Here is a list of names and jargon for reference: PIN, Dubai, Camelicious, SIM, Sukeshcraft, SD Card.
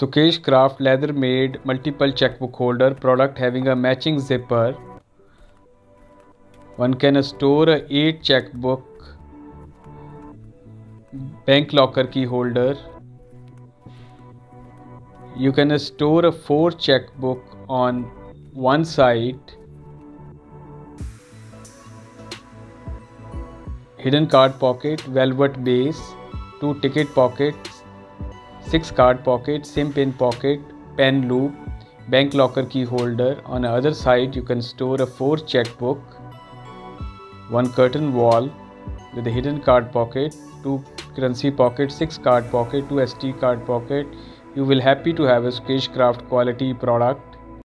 Sukesh craft leather made multiple chequebook holder product having a matching zipper. One can store a 8 checkbook, bank locker key holder. You can store a 4 checkbook on one side. Hidden card pocket, velvet base, 2 ticket pockets, 6 card pockets, SIM pin pocket, pen loop, bank locker key holder. On the other side, you can store a 4 checkbook. One curtain wall with a hidden card pocket, 2 currency pockets, 6 card pocket, 2 SD card pocket. You will happy to have a Sukeshcraft quality product.